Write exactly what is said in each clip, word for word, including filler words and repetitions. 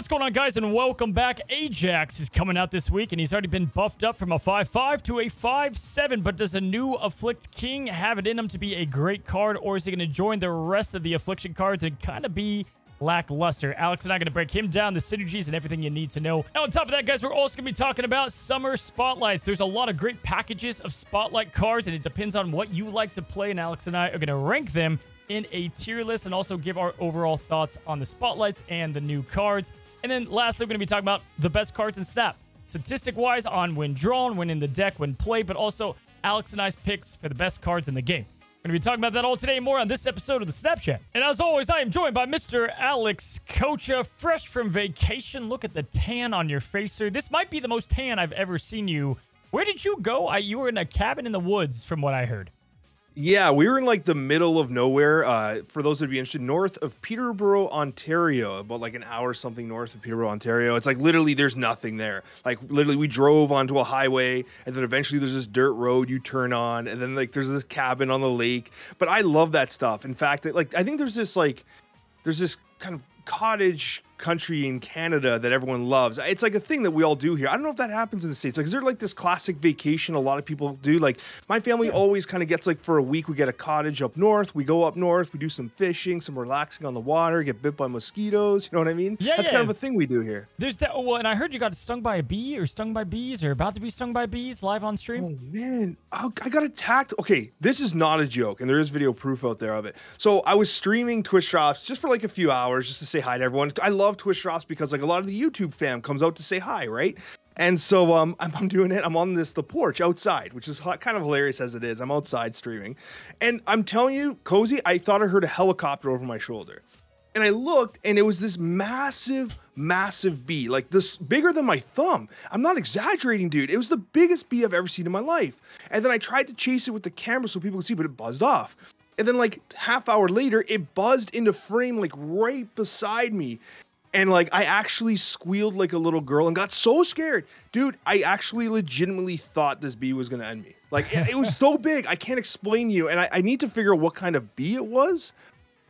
What's going on, guys, and welcome back. Ajax is coming out this week, and he's already been buffed up from a five five to a five seven, but does a new Afflict King have it in him to be a great card, or is he going to join the rest of the Affliction cards and kind of be lackluster? Alex and I are going to break him down, the synergies, and everything you need to know. And on top of that, guys, we're also going to be talking about Summer Spotlights. There's a lot of great packages of Spotlight cards, and it depends on what you like to play, and Alex and I are going to rank them in a tier list and also give our overall thoughts on the Spotlights and the new cards. And then lastly, we're going to be talking about the best cards in Snap, statistic-wise, on when drawn, when in the deck, when played, but also Alex and I's picks for the best cards in the game. We're going to be talking about that all today and more on this episode of the Snap Chat. And as always, I am joined by Mister Alex Kocha, fresh from vacation. Look at the tan on your face, sir. This might be the most tan I've ever seen you. Where did you go? I, you were in a cabin in the woods, from what I heard. Yeah, we were in like the middle of nowhere. Uh, for those that would be interested, north of Peterborough, Ontario, about like an hour something north of Peterborough, Ontario. It's like literally there's nothing there. Like literally we drove onto a highway, and then eventually there's this dirt road you turn on, and then like there's this cabin on the lake. But I love that stuff. In fact, it, like I think there's this like there's this kind of cottage country in Canada that everyone loves. It's like a thing that we all do here. I don't know if that happens in the States. Like, is there like this classic vacation a lot of people do? Like, my family yeah. always kind of gets like for a week, we get a cottage up north. We go up north. We do some fishing, some relaxing on the water, get bit by mosquitoes. You know what I mean? Yeah, That's yeah. kind of a thing we do here. There's that. Well, and I heard you got stung by a bee or stung by bees or about to be stung by bees live on stream. Oh, man. I, I got attacked. Okay, this is not a joke, and there is video proof out there of it. So I was streaming Twitch drops just for like a few hours just to say hi to everyone. I love Twitch drops because like a lot of the YouTube fam comes out to say hi, right? And so um, I'm, I'm doing it. I'm on this, the porch outside, which is kind of hilarious as it is. I'm outside streaming, and I'm telling you, Cozy, I thought I heard a helicopter over my shoulder, and I looked, and it was this massive, massive bee, like this bigger than my thumb. I'm not exaggerating, dude. It was the biggest bee I've ever seen in my life. And then I tried to chase it with the camera so people could see, but it buzzed off. And then like half hour later, it buzzed into frame, like right beside me. And like, I actually squealed like a little girl and got so scared. Dude, I actually legitimately thought this bee was going to end me. Like it, it was so big. I can't explain you. And I, I need to figure out what kind of bee it was,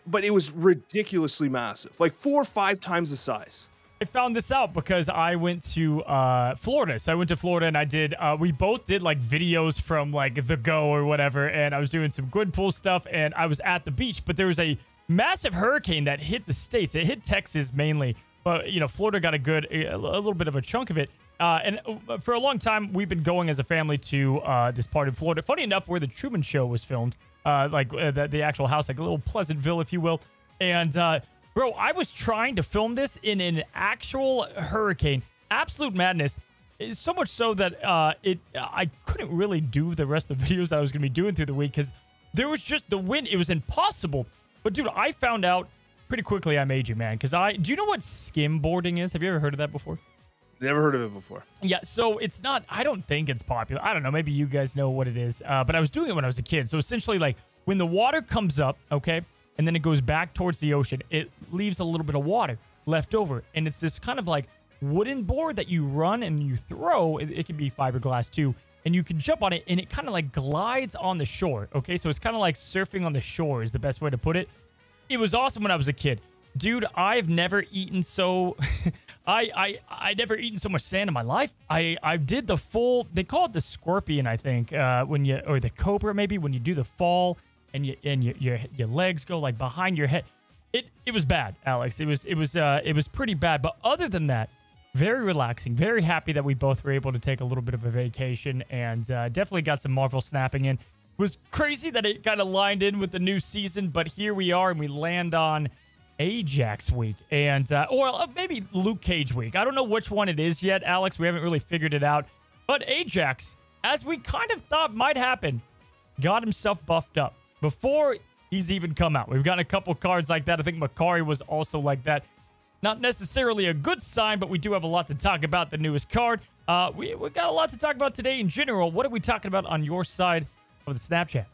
but it was ridiculously massive. Like four or five times the size. I found this out because I went to uh, Florida. So I went to Florida and I did, uh, we both did like videos from like the Go or whatever. And I was doing some Gwenpool stuff and I was at the beach, but there was a massive hurricane that hit the States. It hit Texas mainly, but you know, Florida got a good, a, a little bit of a chunk of it. Uh, and for a long time, we've been going as a family to uh, this part of Florida. Funny enough, where the Truman Show was filmed, uh, like uh, the, the actual house, like a little Pleasantville, if you will. And, uh, bro, I was trying to film this in an actual hurricane. Absolute madness. So much so that uh, it I couldn't really do the rest of the videos that I was going to be doing through the week because there was just the wind. It was impossible. But, dude, I found out pretty quickly I made you, man. Because I... Do you know what skimboarding is? Have you ever heard of that before? Never heard of it before. Yeah, so it's not... I don't think it's popular. I don't know. Maybe you guys know what it is. Uh, but I was doing it when I was a kid. So, essentially, like, when the water comes up, okay, and then it goes back towards the ocean, it leaves a little bit of water left over. And it's this kind of like wooden board that you run and you throw. It, it can be fiberglass too. And you can jump on it and it kind of like glides on the shore. Okay. So it's kind of like surfing on the shore is the best way to put it. It was awesome when I was a kid. Dude, I've never eaten so... I, I, I never eaten so much sand in my life. I, I did the full... They call it the Scorpion, I think, uh, when you... Or the Cobra, maybe, when you do the fall... and you, and your, your your legs go like behind your head. It it was bad, Alex. It was it was uh it was pretty bad. But other than that, very relaxing. Very happy that we both were able to take a little bit of a vacation and uh, definitely got some Marvel snapping in. It was crazy that it kind of lined in with the new season, but here we are and we land on Ajax week and uh, or maybe Luke Cage week. I don't know which one it is yet, Alex. We haven't really figured it out. But Ajax, as we kind of thought might happen, got himself buffed up before he's even come out. We've got a couple cards like that. I think Makari was also like that. Not necessarily a good sign, but we do have a lot to talk about. The newest card. Uh, we, we got a lot to talk about today in general. What are we talking about on your side of the Snapchat?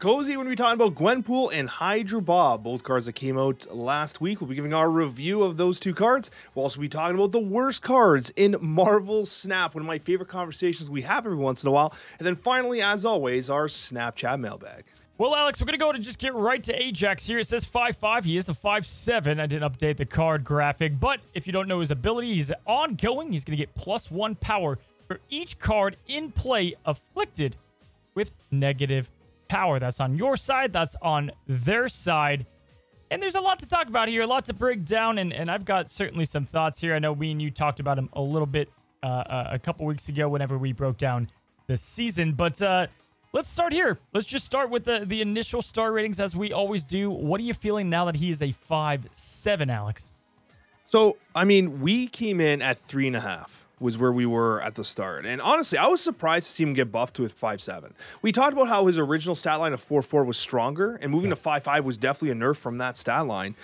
Cozy, we're going to be talking about Gwenpool and Hydra Bob, both cards that came out last week. We'll be giving our review of those two cards. We'll also be talking about the worst cards in Marvel Snap, one of my favorite conversations we have every once in a while. And then finally, as always, our Snapchat mailbag. Well, Alex, we're going to go ahead and just get right to Ajax here. It says five five. He is a five seven. I didn't update the card graphic, but if you don't know his ability, he's ongoing. He's going to get plus one power for each card in play afflicted with negative power. That's on your side. That's on their side. And there's a lot to talk about here, a lot to break down, and, and I've got certainly some thoughts here. I know we and you talked about him a little bit uh, a couple weeks ago whenever we broke down the season, but... Uh, Let's start here. Let's just start with the, the initial star ratings as we always do. What are you feeling now that he is a five seven, Alex? So, I mean, we came in at three and a half was where we were at the start. And honestly, I was surprised to see him get buffed to a five seven. We talked about how his original stat line of four four was stronger, and moving yeah. to five five was definitely a nerf from that stat line.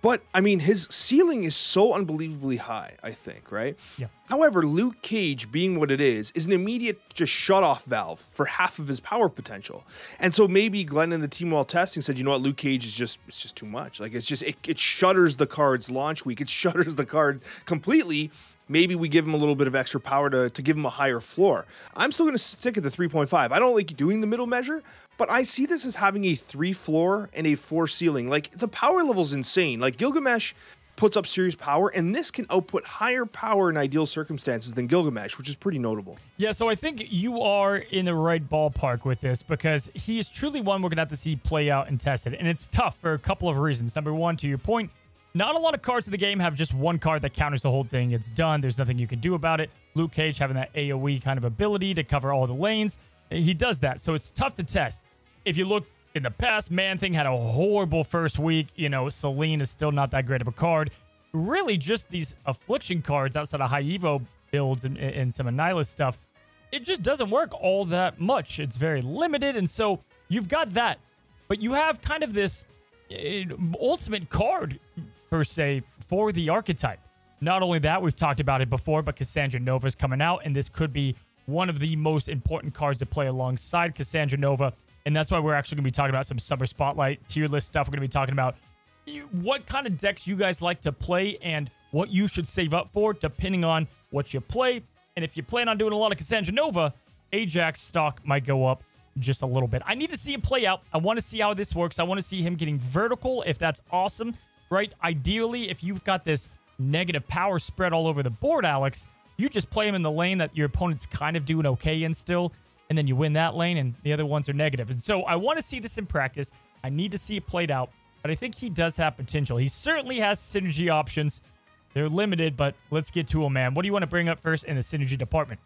But, I mean, his ceiling is so unbelievably high, I think, right? Yeah. However, Luke Cage, being what it is, is an immediate just shut-off valve for half of his power potential. And so maybe Glenn and the team while testing said, you know what, Luke Cage is just, it's just too much. Like, it's just, it, it shutters the card's launch week. It shutters the card completely. Maybe we give him a little bit of extra power to, to give him a higher floor. I'm still going to stick at the three point five. I don't like doing the middle measure, but I see this as having a three floor and a four ceiling. Like, the power level's insane. Like, Gilgamesh puts up serious power, and this can output higher power in ideal circumstances than Gilgamesh, which is pretty notable. Yeah, so I think you are in the right ballpark with this, because he is truly one we're going to have to see play out and tested. And it's tough for a couple of reasons. Number one, to your point, not a lot of cards in the game have just one card that counters the whole thing. It's done. There's nothing you can do about it. Luke Cage having that AoE kind of ability to cover all the lanes, he does that. So it's tough to test. If you look in the past, Man-Thing had a horrible first week. You know, Celine is still not that great of a card. Really, just these Affliction cards outside of High Evo builds and, and some Annihilus stuff, it just doesn't work all that much. It's very limited, and so you've got that. But you have kind of this uh, ultimate card per se for the archetype. Not only that, we've talked about it before, but Cassandra Nova is coming out, and this could be one of the most important cards to play alongside Cassandra Nova, and that's why we're actually going to be talking about some Summer Spotlight tier list stuff. We're going to be talking about what kind of decks you guys like to play and what you should save up for depending on what you play. And if you plan on doing a lot of Cassandra Nova, Ajax stock might go up just a little bit. I need to see him play out. I want to see how this works. I want to see him getting vertical, if that's awesome. Right? Ideally, if you've got this negative power spread all over the board, Alex, you just play him in the lane that your opponent's kind of doing okay in still, and then you win that lane, and the other ones are negative. And so I want to see this in practice. I need to see it played out, but I think he does have potential. He certainly has synergy options. They're limited, but let's get to him, man. What do you want to bring up first in the synergy department?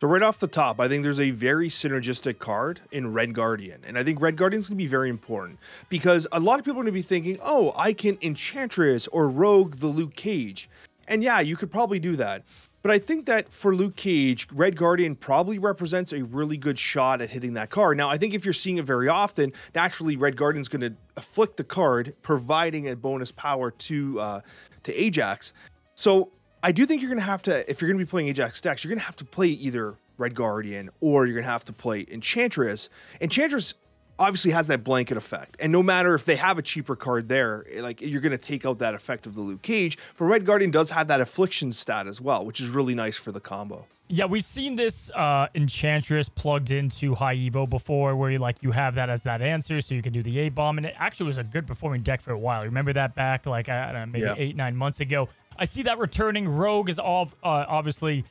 So right off the top, I think there's a very synergistic card in Red Guardian. And I think Red Guardian's going to be very important because a lot of people are going to be thinking, oh, I can Enchantress or Rogue the Luke Cage. And yeah, you could probably do that. But I think that for Luke Cage, Red Guardian probably represents a really good shot at hitting that card. Now, I think if you're seeing it very often, naturally, Red Guardian's going to afflict the card, providing a bonus power to, uh, to Ajax. So I do think you're going to have to, if you're going to be playing Ajax decks, you're going to have to play either Red Guardian or you're going to have to play Enchantress. Enchantress obviously has that blanket effect. And no matter if they have a cheaper card there, like, you're going to take out that effect of the Luke Cage. But Red Guardian does have that Affliction stat as well, which is really nice for the combo. Yeah, we've seen this uh, Enchantress plugged into High Evo before, where you, like, you have that as that answer, so you can do the A-bomb. And it actually was a good performing deck for a while. Remember that back, like, I don't know, maybe yeah. eight, nine months ago? I see that returning. Rogue is all, uh, obviously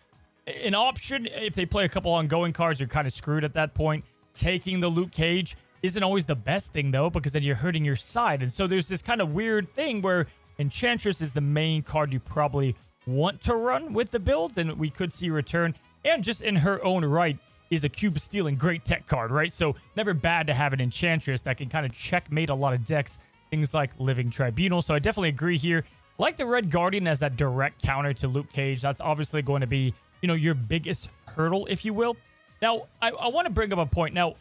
an option. If they play a couple ongoing cards, you're kind of screwed at that point. Taking the Luke Cage isn't always the best thing, though, because then you're hurting your side. And so there's this kind of weird thing where Enchantress is the main card you probably want to run with the build, and we could see return. And just in her own right is a cube stealing great tech card, right? So never bad to have an Enchantress that can kind of checkmate a lot of decks, things like Living Tribunal. So I definitely agree here. Like the Red Guardian as that direct counter to Luke Cage, that's obviously going to be, you know, your biggest hurdle, if you will. Now, I, I want to bring up a point. Now,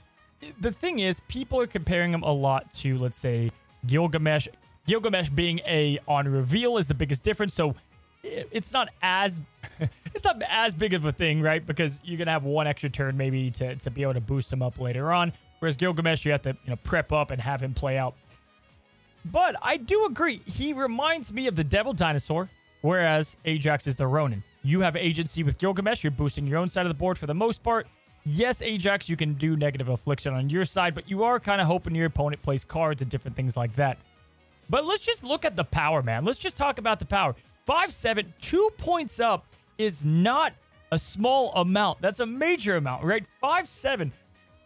the thing is, people are comparing him a lot to, let's say, Gilgamesh. Gilgamesh being a on reveal is the biggest difference. So it's not as it's not as big of a thing, right? Because you're gonna have one extra turn maybe to to be able to boost him up later on. Whereas Gilgamesh, you have to, you know, prep up and have him play out. But I do agree. He reminds me of the Devil Dinosaur, whereas Ajax is the Ronin. You have agency with Gilgamesh. You're boosting your own side of the board for the most part. Yes, Ajax, you can do negative affliction on your side, but you are kind of hoping your opponent plays cards and different things like that. But let's just look at the power, man. Let's just talk about the power. five seven, two points up is not a small amount. That's a major amount, right? five seven.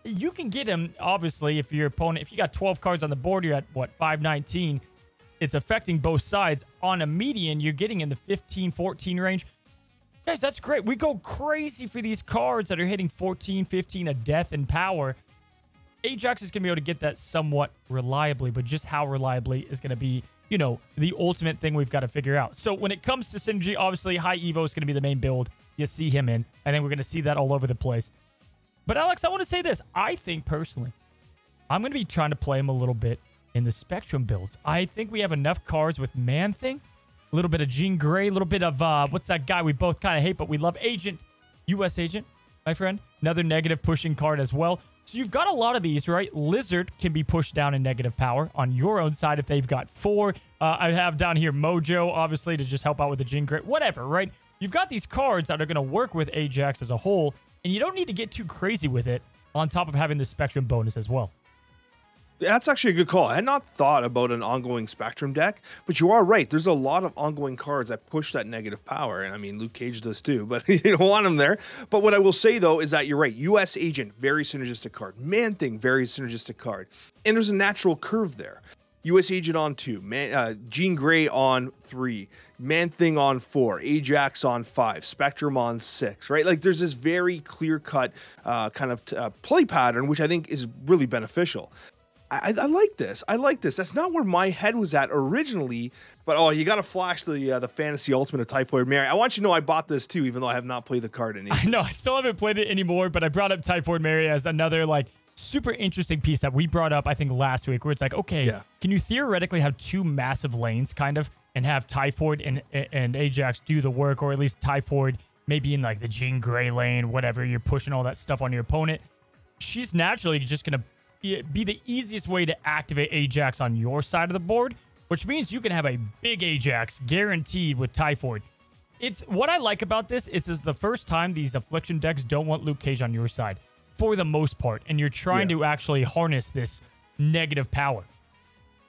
You can get him, obviously, if your opponent, if you got twelve cards on the board, you're at, what, five nineteen. It's affecting both sides. On a median, you're getting in the fifteen, fourteen range. Guys, that's great. We go crazy for these cards that are hitting fourteen, fifteen a death and power. Ajax is going to be able to get that somewhat reliably, but just how reliably is going to be, you know, the ultimate thing we've got to figure out. So when it comes to synergy, obviously, High Evo is going to be the main build you see him in. I think we're going to see that all over the place. But, Alex, I want to say this. I think, personally, I'm going to be trying to play him a little bit in the Spectrum builds. I think we have enough cards with Man-Thing, a little bit of Jean Grey, a little bit of, uh, what's that guy we both kind of hate, but we love? Agent, U S Agent, my friend. Another negative pushing card as well. So you've got a lot of these, right? Lizard can be pushed down in negative power on your own side if they've got four. Uh, I have down here Mojo, obviously, to just help out with the Jean Grey. Whatever, right? You've got these cards that are going to work with Ajax as a whole, and you don't need to get too crazy with it on top of having the Spectrum bonus as well. That's actually a good call. I had not thought about an ongoing Spectrum deck, but you are right. There's a lot of ongoing cards that push that negative power. And I mean, Luke Cage does too, but you don't want him there. But what I will say, though, is that you're right. U S Agent, very synergistic card. Man-Thing, very synergistic card. And there's a natural curve there. U S Agent on two, Man, uh, Jean Grey on three, Man-Thing on four, Ajax on five, Spectrum on six, right? Like, there's this very clear-cut uh, kind of t uh, play pattern, which I think is really beneficial. I, I like this. I like this. That's not where my head was at originally, but oh, you got to flash the uh, the Fantasy Ultimate of Typhoid Mary. I want you to know I bought this too, even though I have not played the card anymore. I know. I still haven't played it anymore, but I brought up Typhoid Mary as another, like, super interesting piece that we brought up, I think, last week, where it's like, okay, yeah, can you theoretically have two massive lanes, kind of, and have Typhoid and and Ajax do the work, or at least Typhoid maybe in, like, the Jean Grey lane, whatever, you're pushing all that stuff on your opponent. She's naturally just going to be the easiest way to activate Ajax on your side of the board, which means you can have a big Ajax guaranteed with Typhoid. It's what I like about this is this is the first time these Affliction decks don't want Luke Cage on your side, for the most part, and you're trying yeah. to actually harness this negative power.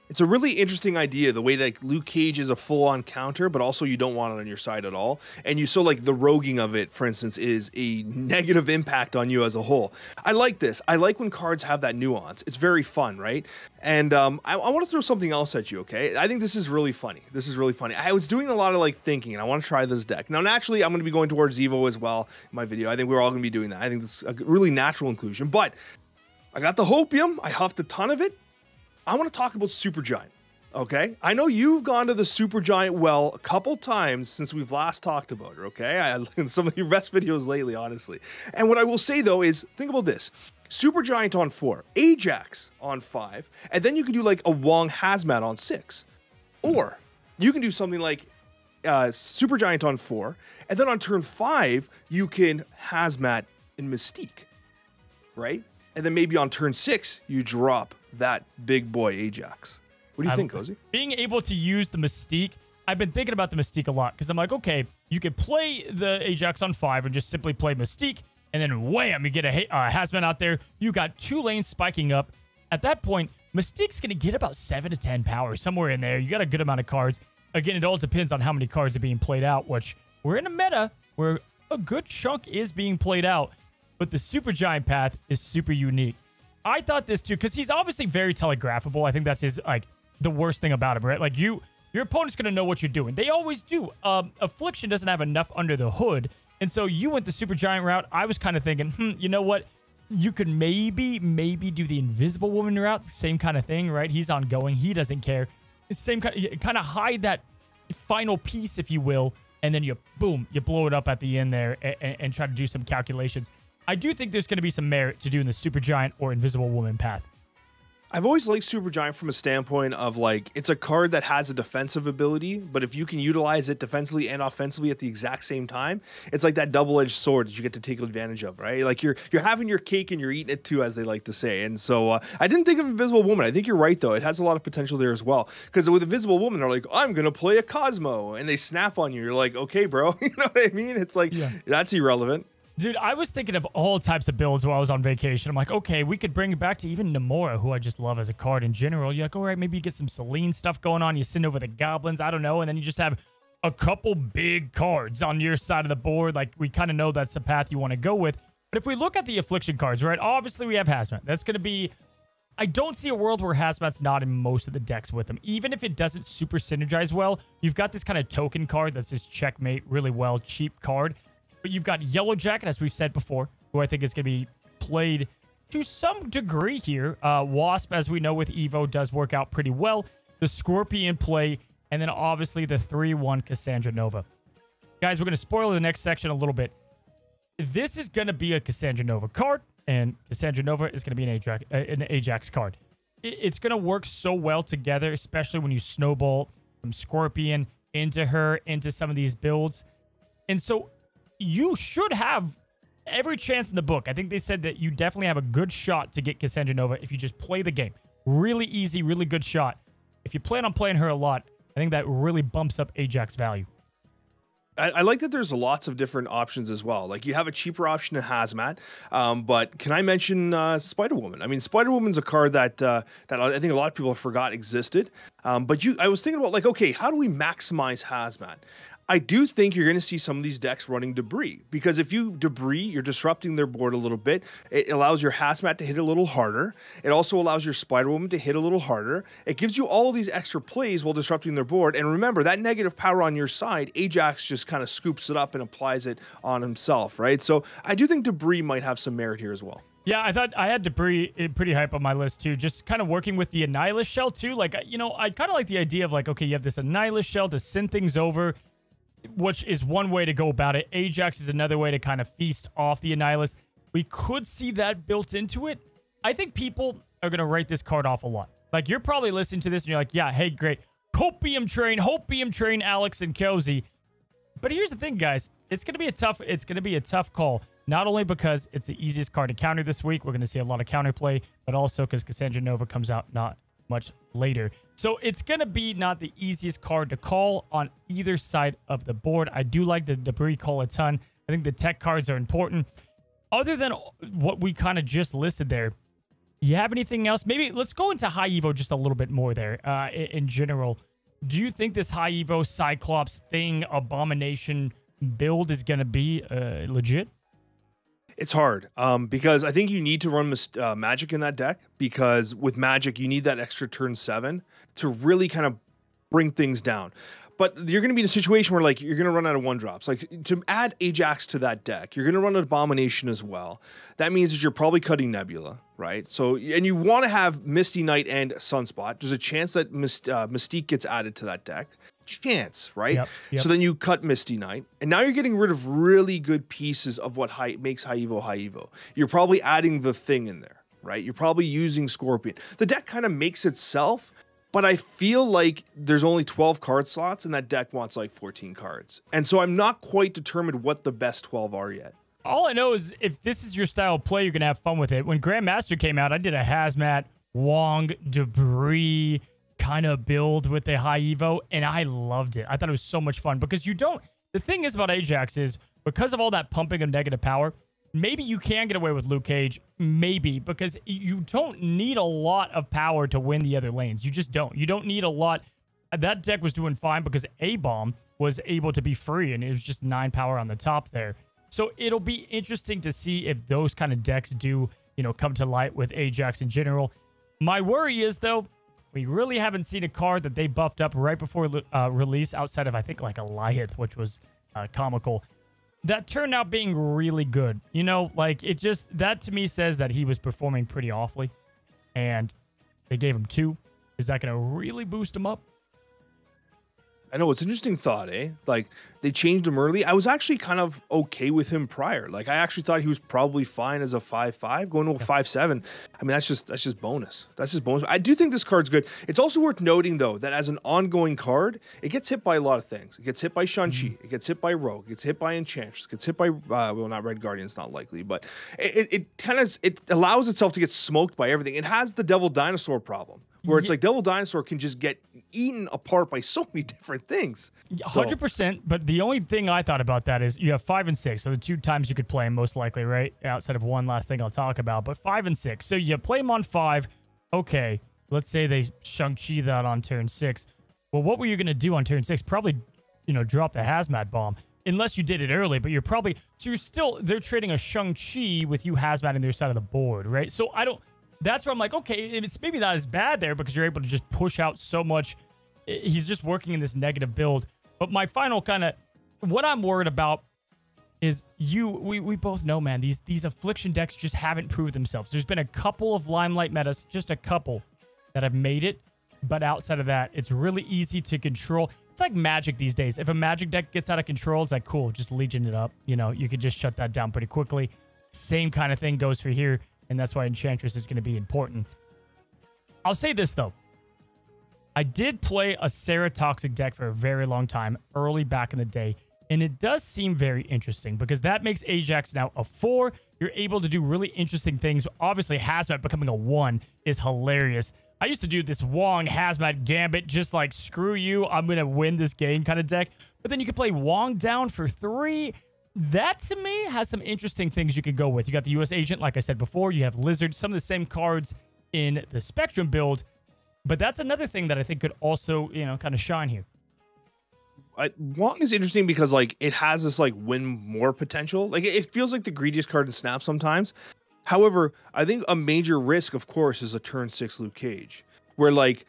It's a really interesting idea, the way that Luke Cage is a full-on counter, but also you don't want it on your side at all. And you so, like, the roguing of it, for instance, is a negative impact on you as a whole. I like this. I like when cards have that nuance. It's very fun, right? And um, I, I want to throw something else at you, okay? I think this is really funny. This is really funny. I was doing a lot of, like, thinking, and I want to try this deck. Now, naturally, I'm going to be going towards Evo as well in my video. I think we're all going to be doing that. I think that's a really natural inclusion. But I got the Hopium. I huffed a ton of it. I want to talk about Supergiant, okay? I know you've gone to the Supergiant well a couple times since we've last talked about her, okay? I in some of your best videos lately, honestly. And what I will say, though, is think about this. Supergiant on four, Ajax on five, and then you can do, like, a Wong Hazmat on six. Or you can do something like uh, Supergiant on four, and then on turn five, you can Hazmat in Mystique, right? And then maybe on turn six, you drop that big boy Ajax. What do you I think, Cozy? Being able to use the Mystique, I've been thinking about the Mystique a lot because I'm like, okay, you could play the Ajax on five and just simply play Mystique, and then wham, you get a uh, Hazmat out there. You got two lanes spiking up. At that point, Mystique's going to get about seven to ten power, somewhere in there. You got a good amount of cards. Again, it all depends on how many cards are being played out, which we're in a meta where a good chunk is being played out. But the Supergiant path is super unique. I thought this too, because he's obviously very telegraphable. I think that's his, like, the worst thing about him, right? Like, you, your opponent's going to know what you're doing. They always do. Um, Affliction doesn't have enough under the hood. And so you went the Supergiant route. I was kind of thinking, hmm, you know what? You could maybe, maybe do the Invisible Woman route. Same kind of thing, right? He's ongoing. He doesn't care. Same kind of, kind of hide that final piece, if you will. And then you, boom, you blow it up at the end there and, and try to do some calculations. I do think there's going to be some merit to doing the Supergiant or Invisible Woman path. I've always liked Supergiant from a standpoint of, like, it's a card that has a defensive ability, but if you can utilize it defensively and offensively at the exact same time, it's like that double-edged sword that you get to take advantage of, right? Like, you're you're having your cake and you're eating it too, as they like to say. And so uh, I didn't think of Invisible Woman. I think you're right, though. It has a lot of potential there as well. Because with Invisible Woman, they're like, I'm going to play a Cosmo, and they snap on you. You're like, okay, bro. You know what I mean? It's like, yeah, that's irrelevant. Dude, I was thinking of all types of builds while I was on vacation. I'm like, okay, we could bring it back to even Namora, who I just love as a card in general. You're like, all right, maybe you get some Selene stuff going on. You send over the goblins. I don't know. And then you just have a couple big cards on your side of the board. Like, we kind of know that's the path you want to go with. But if we look at the Affliction cards, right, obviously we have Hazmat. That's going to be... I don't see a world where Hazmat's not in most of the decks with him. Even if it doesn't super synergize well, you've got this kind of token card that's this checkmate really well, cheap card. But you've got Yellow Jacket, as we've said before, who I think is going to be played to some degree here. Uh, Wasp, as we know with Evo, does work out pretty well. The Scorpion play, and then obviously the three one Cassandra Nova. Guys, we're going to spoil the next section a little bit. This is going to be a Cassandra Nova card. And Cassandra Nova is going to be an Ajax, an Ajax card. It's going to work so well together, especially when you snowball from Scorpion into her, into some of these builds. And so you should have every chance in the book. I think they said that you definitely have a good shot to get Cassandra Nova if you just play the game. Really easy, really good shot. If you plan on playing her a lot, I think that really bumps up Ajax value. I, I like that there's lots of different options as well. Like, you have a cheaper option in Hazmat, um, but can I mention uh, Spider-Woman? I mean, Spider-Woman's a card that uh, that I think a lot of people forgot existed. Um, but you, I was thinking about, like, okay, how do we maximize Hazmat? I do think you're going to see some of these decks running Debris, because if you Debris, you're disrupting their board a little bit. It allows your Hazmat to hit a little harder. It also allows your Spider-Woman to hit a little harder. It gives you all these extra plays while disrupting their board. And remember, that negative power on your side, Ajax just kind of scoops it up and applies it on himself, right? So I do think Debris might have some merit here as well. Yeah, I thought I had Debris pretty hype on my list too. Just kind of working with the Annihilus shell too. Like, you know, I kind of like the idea of, like, okay, you have this Annihilus shell to send things over, which is one way to go about it. Ajax is another way to kind of feast off the Annihilus. We could see that built into it. I think people are going to write this card off a lot. Like, you're probably listening to this and you're like, yeah, hey, great. Hopium Train, Hopium Train, Alex and Cozy. But here's the thing, guys. It's going to be a tough, it's going to be a tough call. Not only because it's the easiest card to counter this week. We're going to see a lot of counterplay, but also because Cassandra Nova comes out not much later. So it's going to be not the easiest card to call on either side of the board. I do like the Debris call a ton. I think the tech cards are important. Other than what we kind of just listed there, you have anything else? Maybe let's go into High Evo just a little bit more there uh, in general. Do you think this High Evo Cyclops Thing Abomination build is going to be uh, legit? It's hard um, because I think you need to run uh, Magic in that deck, because with Magic, you need that extra turn seven to really kind of bring things down. But you're going to be in a situation where, like, you're going to run out of one drops. Like, to add Ajax to that deck, you're going to run an Abomination as well. That means that you're probably cutting Nebula, right? So, and you want to have Misty Knight and Sunspot. There's a chance that Myst uh, Mystique gets added to that deck. Chance, right? Yep, yep. So then you cut Misty Knight, and now you're getting rid of really good pieces of what high, makes High Evo High Evo. You're probably adding the Thing in there, right? You're probably using Scorpion. The deck kind of makes itself, but I feel like there's only twelve card slots, and that deck wants like fourteen cards. And so I'm not quite determined what the best twelve are yet. All I know is if this is your style of play, you're going to have fun with it. When Grandmaster came out, I did a Hazmat, Wong, Debris kind of build with a High Evo, and I loved it. I thought it was so much fun, because you don't... The thing is about Ajax is, because of all that pumping of negative power, maybe you can get away with Luke Cage, maybe, because you don't need a lot of power to win the other lanes. You just don't. You don't need a lot. That deck was doing fine because A-Bomb was able to be free, and it was just nine power on the top there. So it'll be interesting to see if those kind of decks do, you know, come to light with Ajax in general. My worry is, though, we really haven't seen a card that they buffed up right before uh, release outside of, I think, like Eliath, which was uh, comical. That turned out being really good. You know, like, it just... That, to me, says that he was performing pretty awfully. And they gave him two. Is that going to really boost him up? I know, it's an interesting thought, eh? Like, they changed him early. I was actually kind of okay with him prior. Like, I actually thought he was probably fine as a five five, going to a five seven. I mean, that's just that's just bonus. That's just bonus. I do think this card's good. It's also worth noting, though, that as an ongoing card, it gets hit by a lot of things. It gets hit by Shang-Chi. Mm-hmm. It gets hit by Rogue. It gets hit by Enchantress. It gets hit by, uh, well, not Red Guardian. It's not likely, but it, it, it kind of it allows itself to get smoked by everything. It has the Devil Dinosaur problem, where it's like Devil Dinosaur can just get eaten apart by so many different things. one hundred percent, but the only thing I thought about that is you have five and six, so the two times you could play them most likely, right? Outside of one last thing I'll talk about, but five and six. So you play them on five. Okay, let's say they Shang-Chi that on turn six. Well, what were you going to do on turn six? Probably, you know, drop the Hazmat bomb. Unless you did it early, but you're probably... So you're still... They're trading a Shang-Chi with you Hazmat on their side of the board, right? So I don't... That's where I'm like, okay, it's maybe not as bad there because you're able to just push out so much. He's just working in this negative build. But my final kind of... What I'm worried about is you... We, we both know, man, these, these Affliction decks just haven't proved themselves. There's been a couple of Limelight metas, just a couple, that have made it. But outside of that, it's really easy to control... It's like Magic these days. If a Magic deck gets out of control, it's like, cool, just Legion it up. You know, you could just shut that down pretty quickly. Same kind of thing goes for here, and that's why Enchantress is going to be important. I'll say this, though. I did play a Seratoxic deck for a very long time, early back in the day, and it does seem very interesting because that makes Ajax now a four. You're able to do really interesting things. Obviously, Hazmat becoming a one is hilarious. I used to do this Wong Hazmat Gambit, just like, screw you, I'm going to win this game kind of deck. But then you can play Wong down for three. That, to me, has some interesting things you can go with. You got the U S Agent, like I said before. You have Lizard, some of the same cards in the Spectrum build. But that's another thing that I think could also, you know, kind of shine here. I, Wong is interesting because, like, it has this, like, win more potential. Like, it feels like the greediest card in Snap sometimes. However, I think a major risk, of course, is a turn six Luke Cage, where like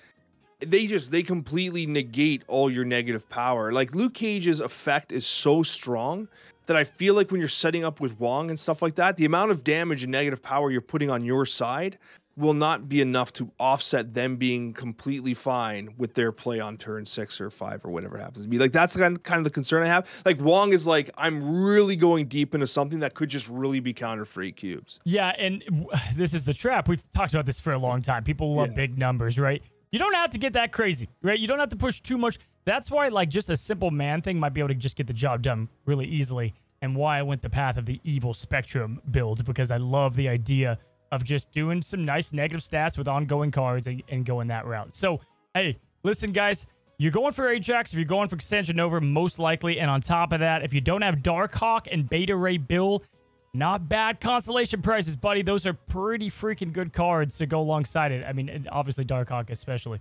they just they completely negate all your negative power. Like Luke Cage's effect is so strong that I feel like when you're setting up with Wong and stuff like that, the amount of damage and negative power you're putting on your side will not be enough to offset them being completely fine with their play on turn six or five or whatever it happens to be. Like, that's kind of the concern I have. Like, Wong is like, I'm really going deep into something that could just really be counter for eight cubes. Yeah, and this is the trap. We've talked about this for a long time. People love yeah. big numbers, right? You don't have to get that crazy, right? You don't have to push too much. That's why, like, just a simple man thing might be able to just get the job done really easily, and why I went the path of the evil Spectrum build, because I love the idea of just doing some nice negative stats with ongoing cards and, and going that route. So, hey, listen, guys, you're going for Ajax. If you're going for Cassandra Nova, most likely. And on top of that, if you don't have Darkhawk and Beta Ray Bill, not bad consolation prizes, buddy. Those are pretty freaking good cards to go alongside it. I mean, obviously, Darkhawk especially.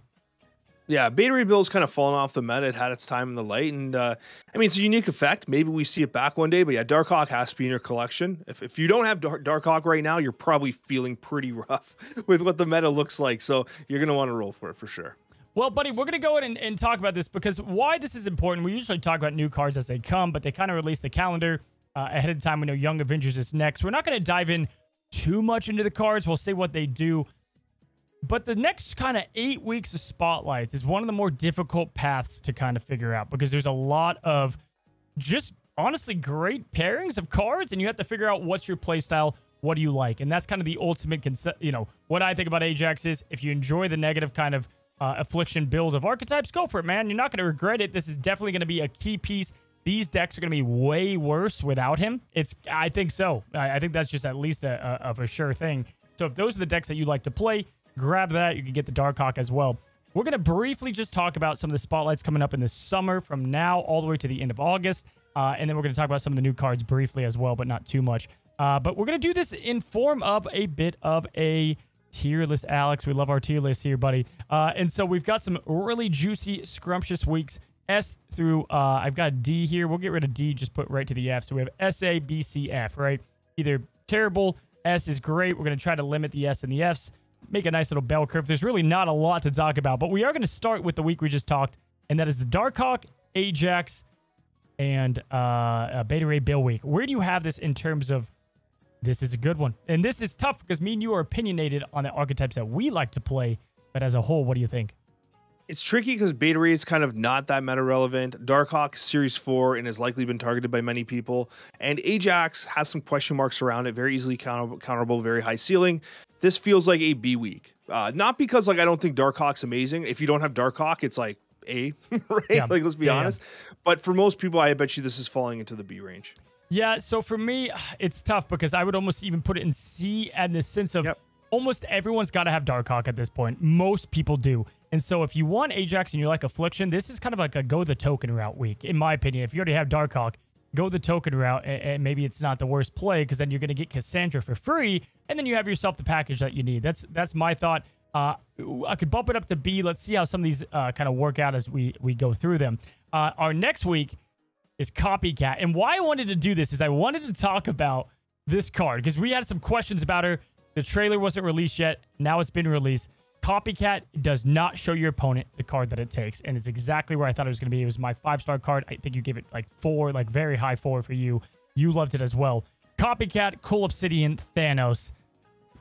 Yeah, Beta Ray Bill's kind of fallen off the meta. It had its time in the light. And, uh, I mean, it's a unique effect. Maybe we see it back one day. But, yeah, Darkhawk has to be in your collection. If, if you don't have Dark Darkhawk right now, you're probably feeling pretty rough with what the meta looks like. So you're going to want to roll for it for sure. Well, buddy, we're going to go in and, and talk about this because why this is important. We usually talk about new cards as they come, but they kind of release the calendar uh, ahead of time. We know Young Avengers is next. We're not going to dive in too much into the cards. We'll say what they do. But the next kind of eight weeks of spotlights is one of the more difficult paths to kind of figure out because there's a lot of just honestly great pairings of cards, and you have to figure out what's your play style, what do you like, and that's kind of the ultimate concept. You know what I think about Ajax is if you enjoy the negative kind of uh, Affliction build of archetypes, go for it, man. You're not going to regret it. This is definitely going to be a key piece. These decks are going to be way worse without him. It's I think so. I, I think that's just at least a, a, of a sure thing. So if those are the decks that you like to play, grab that. You can get the Darkhawk as well. We're going to briefly just talk about some of the spotlights coming up in the summer from now all the way to the end of August. Uh, and then we're going to talk about some of the new cards briefly as well, but not too much. Uh, but we're going to do this in form of a bit of a tier list, Alex. We love our tier list here, buddy. Uh, and so we've got some really juicy, scrumptious weeks. S through, uh, I've got D here. We'll get rid of D, just put right to the F. So we have S, A, B, C, F, right? Either terrible, S is great. We're going to try to limit the S and the Fs. Make a nice little bell curve. There's really not a lot to talk about, but we are going to start with the week we just talked, and that is the Darkhawk, Ajax, and uh, uh, Beta Ray Bill week. Where do you have this in terms of this is a good one? And this is tough because me and you are opinionated on the archetypes that we like to play, but as a whole, what do you think? It's tricky because Beta Ray is kind of not that meta-relevant. Darkhawk Series four and has likely been targeted by many people. And Ajax has some question marks around it. Very easily counter counterable, very high ceiling. This feels like a B week. Uh, not because like I don't think Darkhawk's amazing. If you don't have Darkhawk, it's like A, right? Yeah. Like, let's be yeah, honest. Yeah. But for most people, I bet you this is falling into the B range. Yeah, so for me, it's tough because I would almost even put it in C and the sense of... Yep. almost everyone's got to have Darkhawk at this point. Most people do. And so if you want Ajax and you like Affliction, this is kind of like a go the token route week, in my opinion. If you already have Darkhawk, go the token route, and maybe it's not the worst play, because then you're going to get Cassandra for free, and then you have yourself the package that you need. That's that's my thought. Uh, I could bump it up to B. Let's see how some of these uh, kind of work out as we, we go through them. Uh, our next week is Copycat. And why I wanted to do this is I wanted to talk about this card, because we had some questions about her. The trailer wasn't released yet. Now it's been released. Copycat does not show your opponent the card that it takes. And it's exactly where I thought it was going to be. It was my five-star card. I think you gave it like four, like very high four for you. You loved it as well. Copycat, Cool Obsidian, Thanos.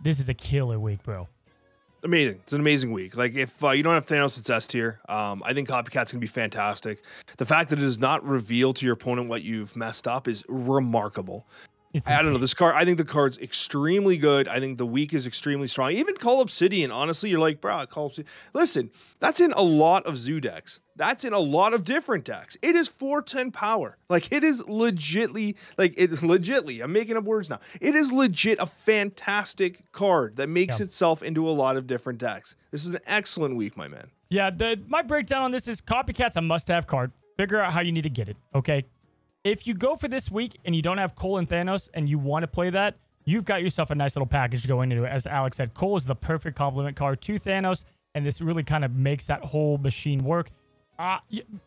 This is a killer week, bro. Amazing. It's an amazing week. Like, if uh, you don't have Thanos, it's S tier. Um, I think Copycat's going to be fantastic. The fact that it does not reveal to your opponent what you've messed up is remarkable. It's I don't know. This card, I think the card's extremely good. I think the week is extremely strong. Even Call Obsidian, honestly, you're like, bro, Call Obsidian. Listen, that's in a lot of zoo decks. That's in a lot of different decks. It is four ten power. Like, it is legitly, like, it is legitly, I'm making up words now. It is legit a fantastic card that makes yeah. itself into a lot of different decks. This is an excellent week, my man. Yeah, the, my breakdown on this is Copycat's a must-have card. Figure out how you need to get it, okay? If you go for this week and you don't have Cole and Thanos and you want to play that, you've got yourself a nice little package going into it. As Alex said, Cole is the perfect complement card to Thanos, and this really kind of makes that whole machine work. Uh,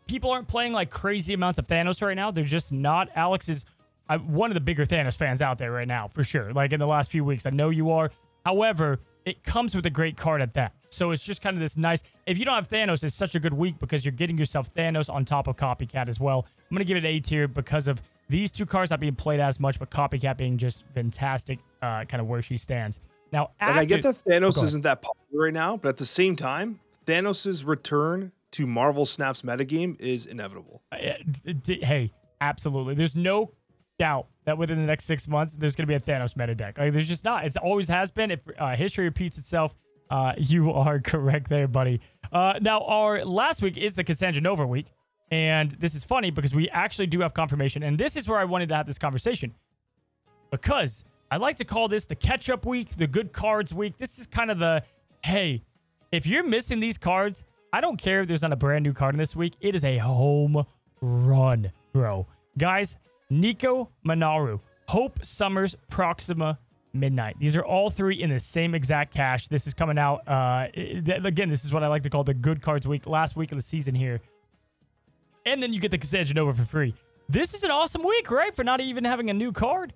people aren't playing like crazy amounts of Thanos right now. They're just not. Alex is uh, one of the bigger Thanos fans out there right now, for sure. Like in the last few weeks, I know you are. However, it comes with a great card at that. So it's just kind of this nice... If you don't have Thanos, it's such a good week because you're getting yourself Thanos on top of Copycat as well. I'm going to give it an A tier because of these two cards not being played as much, but Copycat being just fantastic, uh, kind of where she stands. Now, after... And I get that Thanos oh, isn't that popular right now, but at the same time, Thanos' return to Marvel Snap's metagame is inevitable. Hey, absolutely. There's no doubt that within the next six months, there's going to be a Thanos meta deck. Like, there's just not. It's always has been. If uh, history repeats itself, uh, you are correct there, buddy. Uh, now, our last week is the Cassandra Nova week. And this is funny because we actually do have confirmation. And this is where I wanted to have this conversation. Because I like to call this the catch-up week, the good cards week. This is kind of the, hey, if you're missing these cards, I don't care if there's not a brand new card in this week. It is a home run, bro. Guys, Nico Manaru, Hope Summers, Proxima, Midnight. These are all three in the same exact cache. This is coming out. Uh, again, this is what I like to call the good cards week, last week of the season here. And then you get the Cassandra Nova for free. This is an awesome week, right? For not even having a new card.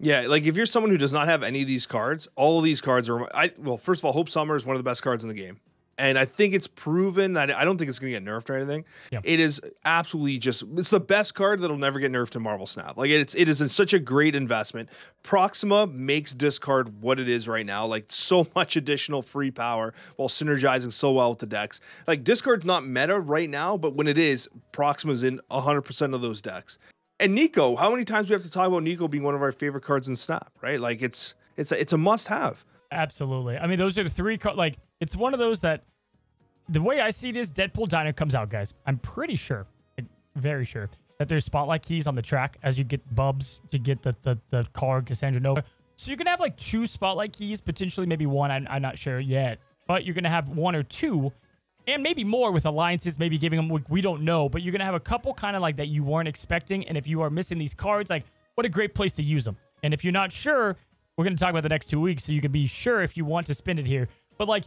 Yeah, like if you're someone who does not have any of these cards, all of these cards are... I, well, first of all, Hope Summer is one of the best cards in the game. And I think it's proven that I don't think it's going to get nerfed or anything. Yep. It is absolutely just, it's the best card that'll never get nerfed in Marvel Snap. Like it's, it is in such a great investment. Proxima makes discard what it is right now. Like so much additional free power while synergizing so well with the decks. Like discard's not meta right now, but when it is, Proxima's in one hundred percent of those decks. And Nico, how many times do we have to talk about Nico being one of our favorite cards in Snap, right? Like it's, it's a, it's a must have. Absolutely. I mean, those are the three cards. Like, it's one of those that the way I see it is Deadpool Dino comes out, guys. I'm pretty sure, like, very sure, that there's spotlight keys on the track as you get bubs to get the, the, the card Cassandra Nova. So you're going to have like two spotlight keys, potentially maybe one. I'm, I'm not sure yet, but you're going to have one or two and maybe more with alliances, maybe giving them, like, we don't know, but you're going to have a couple kind of like that you weren't expecting. And if you are missing these cards, like what a great place to use them. And if you're not sure, we're going to talk about the next two weeks, so you can be sure if you want to spend it here. But, like,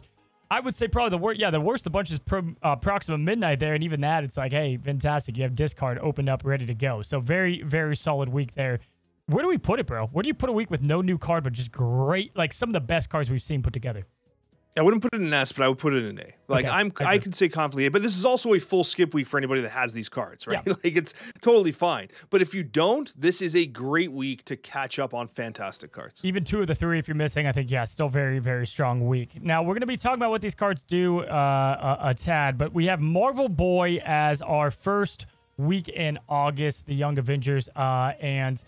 I would say probably the worst, yeah, the worst of the bunch is Pro, uh, Proxima Midnight there, and even that, it's like, hey, fantastic. You have discard opened up, ready to go. So very, very solid week there. Where do we put it, bro? Where do you put a week with no new card, but just great, like, some of the best cards we've seen put together? I wouldn't put it in an S, but I would put it in an A. Like, okay, I'm, I, I could say confidently, but this is also a full skip week for anybody that has these cards, right? Yeah. Like, it's totally fine. But if you don't, this is a great week to catch up on fantastic cards. Even two of the three, if you're missing, I think, yeah, still very, very strong week. Now, we're going to be talking about what these cards do uh, a, a tad, but we have Marvel Boy as our first week in August, the Young Avengers, uh, and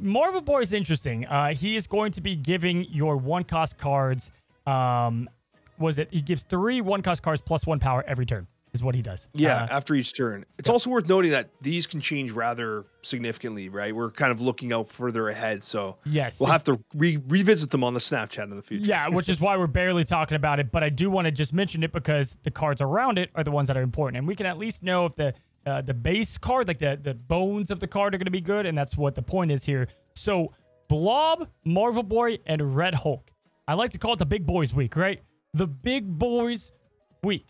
Marvel Boy is interesting. Uh, he is going to be giving your one-cost cards... Um, was it he gives three one-cost cards plus one power every turn. is what he does. Yeah, uh, after each turn. It's yeah. also worth noting that these can change rather significantly, right? We're kind of looking out further ahead, so yes, we'll have to re revisit them on the Snap Chat in the future. Yeah, which is why we're barely talking about it, but I do want to just mention it because the cards around it are the ones that are important, and we can at least know if the uh, the base card, like the, the bones of the card are going to be good, and that's what the point is here. So Blob, Marvel Boy, and Red Hulk. I like to call it the Big Boys Week, right? The Big Boys Week.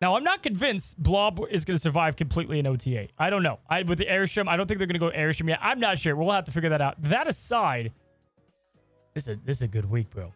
Now, I'm not convinced Blob is going to survive completely in O T A. I don't know. I, with the Airstream, I don't think they're going to go Airstream yet. I'm not sure. We'll have to figure that out. That aside, this is a, this is a good week, bro.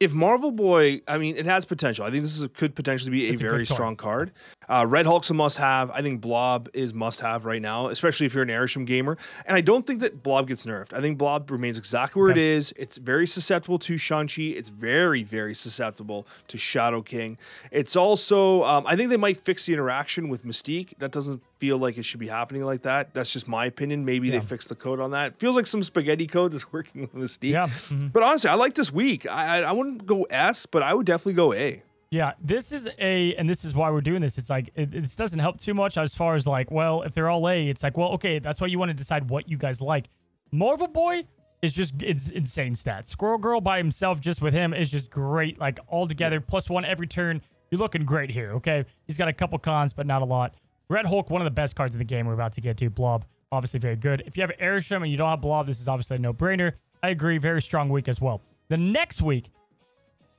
If Marvel Boy, I mean, it has potential. I think this is a, could potentially be a, a very card. strong card. Uh, Red Hulk's a must-have. I think Blob is must-have right now, especially if you're an Airstream gamer. And I don't think that Blob gets nerfed. I think Blob remains exactly where okay. it is. It's very susceptible to Shang-Chi. It's very, very susceptible to Shadow King. It's also, um, I think they might fix the interaction with Mystique. That doesn't feel like it should be happening like that. That's just my opinion. Maybe yeah. they fixed the code on that. It feels like some spaghetti code that's working with Mystique. Yeah. Mm-hmm. But honestly, I like this week. I, I wouldn't go S, but I would definitely go A. Yeah, this is A, and this is why we're doing this. It's like, it, this doesn't help too much as far as like, well, if they're all A, it's like, well, okay, that's why you want to decide what you guys like. Marvel Boy is just, it's insane stats. Squirrel Girl by himself, just with him, is just great. Like, all together, plus one every turn. You're looking great here, okay? He's got a couple cons, but not a lot. Red Hulk, one of the best cards in the game we're about to get to. Blob, obviously very good. If you have Airstream and you don't have Blob, this is obviously a no-brainer. I agree, very strong week as well. The next week,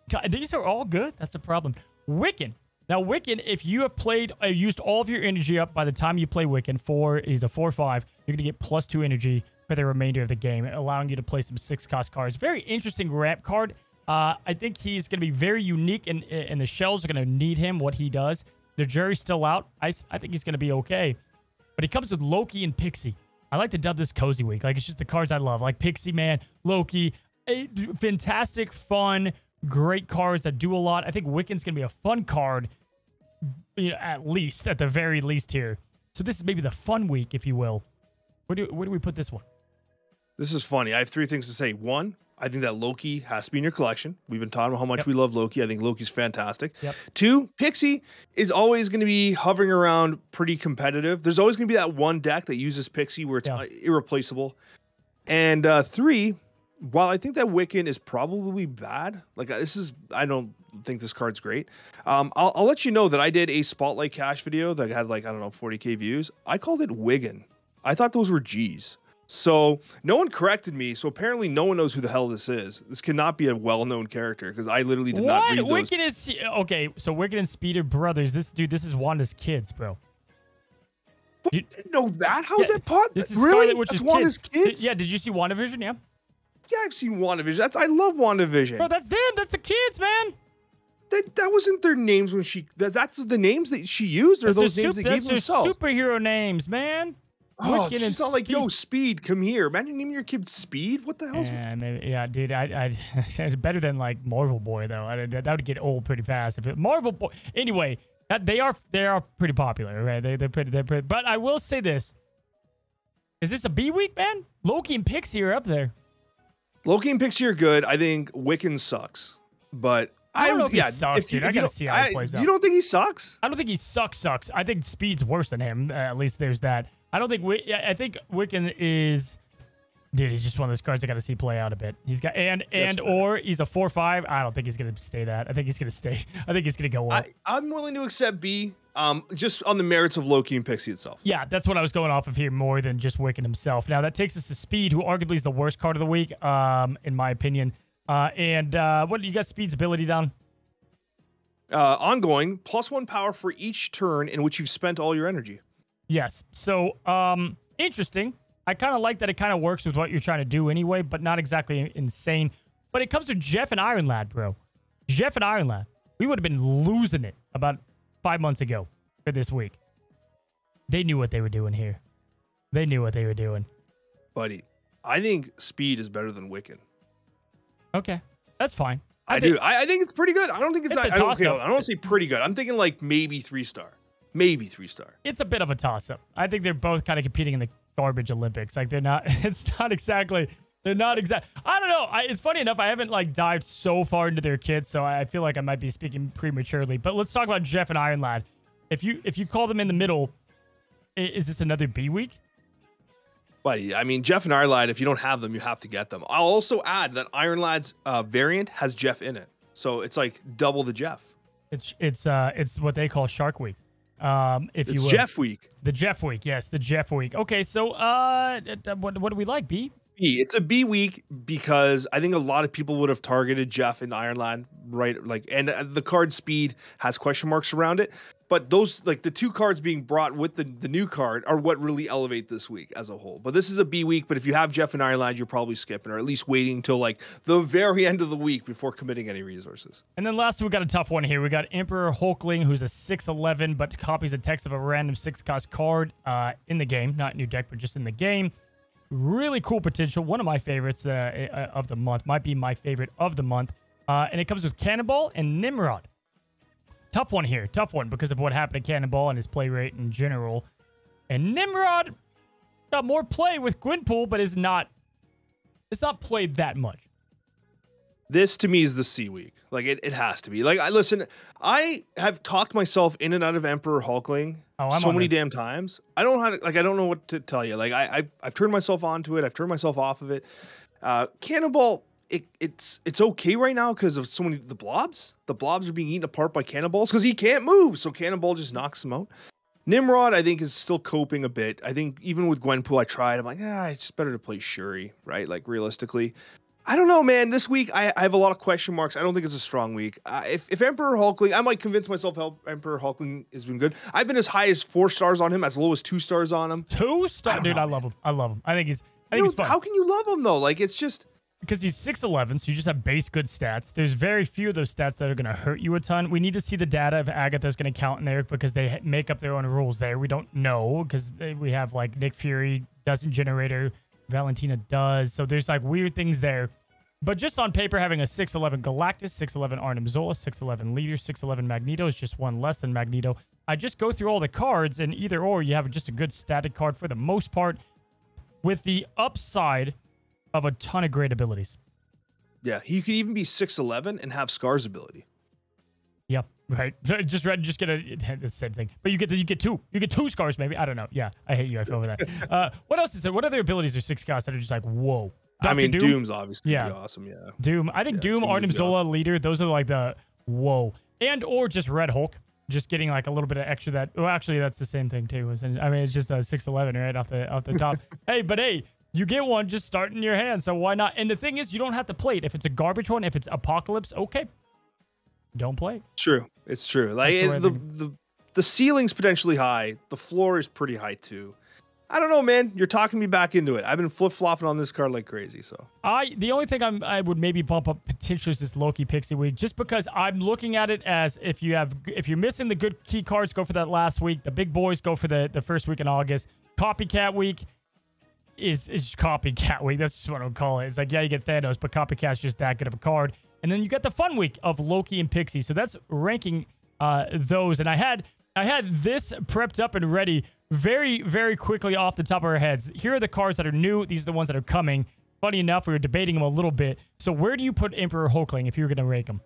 God, these are all good. That's the problem. Wiccan. Now, Wiccan, if you have played, uh, used all of your energy up by the time you play Wiccan, four is a four five, you're going to get plus two energy for the remainder of the game, allowing you to play some six-cost cards. Very interesting ramp card. Uh, I think he's going to be very unique, and, and the shells are going to need him, what he does. The jury's still out. I, I think he's going to be okay. But he comes with Loki and Pixie. I like to dub this Cozy Week. Like, it's just the cards I love. Like, Pixie Man, Loki, a, fantastic, fun, great cards that do a lot. I think Wiccan's going to be a fun card, you know, at least, at the very least here. So this is maybe the fun week, if you will. Where do, where do we put this one? This is funny. I have three things to say. One, I think that Loki has to be in your collection. We've been talking about how much yep. we love Loki. I think Loki's fantastic. Yep. Two, Pixie is always going to be hovering around pretty competitive. There's always going to be that one deck that uses Pixie where it's yeah. irreplaceable. And uh, three, while I think that Wiccan is probably bad, like this is, I don't think this card's great. Um, I'll, I'll let you know that I did a Spotlight Cash video that had like, I don't know, forty K views. I called it Wiccan. I thought those were G's. So no one corrected me. So apparently no one knows who the hell this is. This cannot be a well-known character because I literally did what? not read those. What? Wiccan is, okay, so Wiccan and Speed are brothers. This dude, this is Wanda's kids, bro. What? You didn't know that? How's yeah, that pot? This is really? Scarlet Witch's Wanda's kids? kids? Yeah, did you see WandaVision? Yeah. Yeah, I've seen WandaVision. That's, I love WandaVision. Bro, that's them. That's the kids, man. That that wasn't their names when she... That, that's the names that she used, or those names they gave themselves. Those are superhero names, man. Oh, it's not like, yo, Speed, come here. Imagine naming your kid Speed. What the hell? Yeah, maybe, yeah, dude. I, I better than like Marvel Boy though. I, that, that would get old pretty fast. If it, Marvel Boy. Anyway, that, they are they are pretty popular, right? They they're pretty they're pretty. But I will say this: is this a B week, man? Loki and Pixie are up there. Loki and Pixie are good. I think Wiccan sucks, but I don't I, know if yeah, he sucks, if dude. You, I gotta see how I, he plays out. You don't think he sucks? I don't think he sucks. Sucks. I think Speed's worse than him. Uh, at least there's that. I don't think we, I think Wiccan is, dude. He's just one of those cards I got to see play out a bit. He's got and and or he's a four five. I don't think he's gonna stay that. I think he's gonna stay. I think he's gonna go up. I, I'm willing to accept B, um, just on the merits of Loki and Pixie itself. Yeah, that's what I was going off of here more than just Wiccan himself. Now that takes us to Speed, who arguably is the worst card of the week, um, in my opinion. Uh, and uh, what you got? Speed's ability down. Uh, ongoing plus one power for each turn in which you've spent all your energy. Yes. So, um, interesting. I kind of like that it kind of works with what you're trying to do anyway, but not exactly insane. But it comes to Jeff and Iron Lad, bro. Jeff and Iron Lad. We would have been losing it about five months ago for this week. They knew what they were doing here. They knew what they were doing. Buddy, I think Speed is better than Wiccan. Okay. That's fine. I, I think, do. I, I think it's pretty good. I don't think it's, it's that, I don't, okay, I don't say pretty good. I'm thinking like maybe three star. Maybe three star. It's a bit of a toss up. I think they're both kind of competing in the garbage Olympics. Like they're not, it's not exactly They're not exact. I don't know. I, it's funny enough, I haven't like dived so far into their kits, so I feel like I might be speaking prematurely. But let's talk about Jeff and Iron Lad. If you if you call them in the middle, is this another B week? But I mean, Jeff and Iron Lad, if you don't have them, you have to get them. I'll also add that Iron Lad's uh, variant has Jeff in it, so it's like double the Jeff. It's it's uh it's what they call Shark Week. Um, if it's you will. Jeff Week. The Jeff Week, yes, the Jeff Week. Okay, so uh, what what do we like, B? B. It's a B week because I think a lot of people would have targeted Jeff and Iron Lad, right? Like, and the card speed has question marks around it, but those like the two cards being brought with the the new card are what really elevate this week as a whole. But this is a B week. But if you have Jeff and Iron Lad, you're probably skipping or at least waiting till like the very end of the week before committing any resources. And then lastly, we got a tough one here. We got Emperor Hulkling, who's a six eleven, but copies a text of a random six cost card uh, in the game, not new deck, but just in the game. Really cool potential. One of my favorites uh, of the month. Might be my favorite of the month. Uh, and it comes with Cannonball and Nimrod. Tough one here. Tough one because of what happened to Cannonball and his play rate in general. And Nimrod got more play with Gwenpool, but is not, it's not played that much. This, to me, is the C week. Like, it, it has to be. Like, I listen, I have talked myself in and out of Emperor Hulkling oh, so many it. damn times. I don't have, like, I don't know what to tell you. Like, I, I, I've turned myself onto it. I've turned myself off of it. Uh, Cannonball, it, it's it's okay right now because of so many, the blobs. The blobs are being eaten apart by Cannonballs because he can't move. So Cannonball just knocks him out. Nimrod, I think, is still coping a bit. I think even with Gwenpool, I tried. I'm like, ah, it's just better to play Shuri, right? Like, realistically. I don't know, man. This week, I, I have a lot of question marks. I don't think it's a strong week. Uh, if, if Emperor Hulkling, I might convince myself how Emperor Hulkling has been good. I've been as high as four stars on him, as low as two stars on him. Two stars? Dude, know, I love him. I love him. I think he's, I think Dude, he's fun. How can you love him, though? Like, it's just... Because he's six eleven, so you just have base good stats. There's very few of those stats that are going to hurt you a ton. We need to see the data of Agatha's going to count in there because they make up their own rules there. We don't know because we have, like, Nick Fury doesn't generate her. Valentina does. So there's like weird things there. But just on paper, having a six eleven Galactus, six eleven Arnim Zola, six eleven Leader, six eleven Magneto is just one less than Magneto. I just go through all the cards and either or you have just a good static card for the most part with the upside of a ton of great abilities. Yeah, he could even be six eleven and have Scar's ability. Yeah, right. Just read, just get a the same thing. But you get the, you get two, you get two Scars maybe. I don't know. Yeah, I hate you. I feel over that. Uh, what else is there? What other abilities are six costs that are just like whoa? Doctor I mean, Doom? Doom's obviously yeah. awesome. Yeah, Doom. I think yeah, Doom, Arnim Zola, Leader. Those are like the whoa, and or just Red Hulk. Just getting like a little bit of extra that. Well, actually, that's the same thing too. I mean, it's just a six eleven right off the off the top. Hey, but hey. You get one, just start in your hand, so why not? And the thing is, you don't have to play it. If it's a garbage one, if it's Apocalypse, okay. Don't play. True. It's true. Like it, the, the the ceiling's potentially high. The floor is pretty high too. I don't know, man. You're talking me back into it. I've been flip flopping on this card like crazy. So I the only thing I'm I would maybe bump up potentially is this Loki Pixie week, just because I'm looking at it as if you have if you're missing the good key cards, go for that last week. The big boys go for the the first week in August. Copycat week is is Copycat week. That's just what I'll call it. It's like yeah, you get Thanos, but Copycat's just that good of a card. And then you got the fun week of Loki and Pixie. So that's ranking uh, those. And I had I had this prepped up and ready very, very quickly off the top of our heads. Here are the cards that are new. These are the ones that are coming. Funny enough, we were debating them a little bit. So where do you put Emperor Hulkling if you were going to rank them?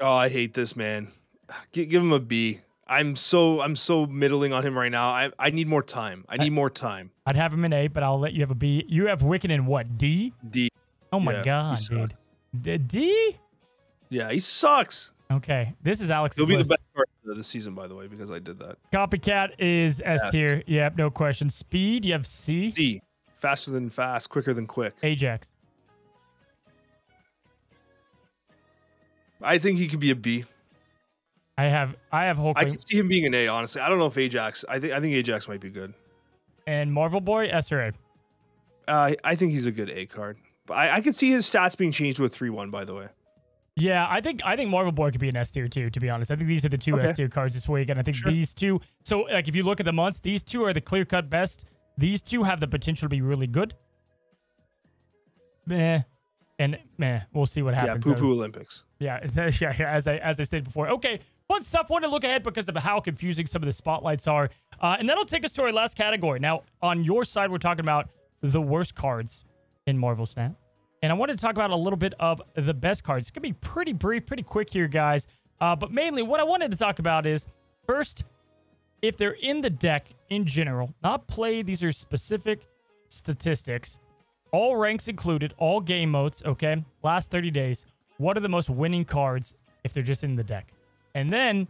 Oh, I hate this, man. Give him a B. I'm so I'm so middling on him right now. I, I need more time. I need I, more time. I'd have him in A, but I'll let you have a B. You have Wiccan in what, D? D. Oh, my yeah, God, dude. D? D? Yeah, he sucks. Okay, this is Alex's He'll be list. The best part of the season, by the way, because I did that. Copycat is S tier. Yep, no question. Speed, you have C. C. Faster than fast, quicker than quick. Ajax. I think he could be a B. I have, I have Hulkling. I can see him being an A, honestly. I don't know if Ajax. I think, I think Ajax might be good. And Marvel Boy, S or A? Uh, I think he's a good A card. But I, I could see his stats being changed to a three one, by the way. Yeah, I think I think Marvel Boy could be an S tier too, to be honest. I think these are the two okay. S tier cards this week, and I think sure. these two... So, like, if you look at the months, these two are the clear-cut best. These two have the potential to be really good. Meh. And meh. We'll see what happens. Yeah, poo-poo so, Olympics. Yeah, yeah, as I, as I stated before. Okay, fun stuff. Want to look ahead because of how confusing some of the spotlights are. Uh, and that'll take us to our last category. Now, on your side, we're talking about the worst cards in Marvel Snap. And I wanted to talk about a little bit of the best cards. It's going to be pretty brief, pretty quick here, guys. Uh, but mainly what I wanted to talk about is, first, if they're in the deck in general, not played, these are specific statistics. All ranks included, all game modes, okay? Last thirty days. What are the most winning cards if they're just in the deck? And then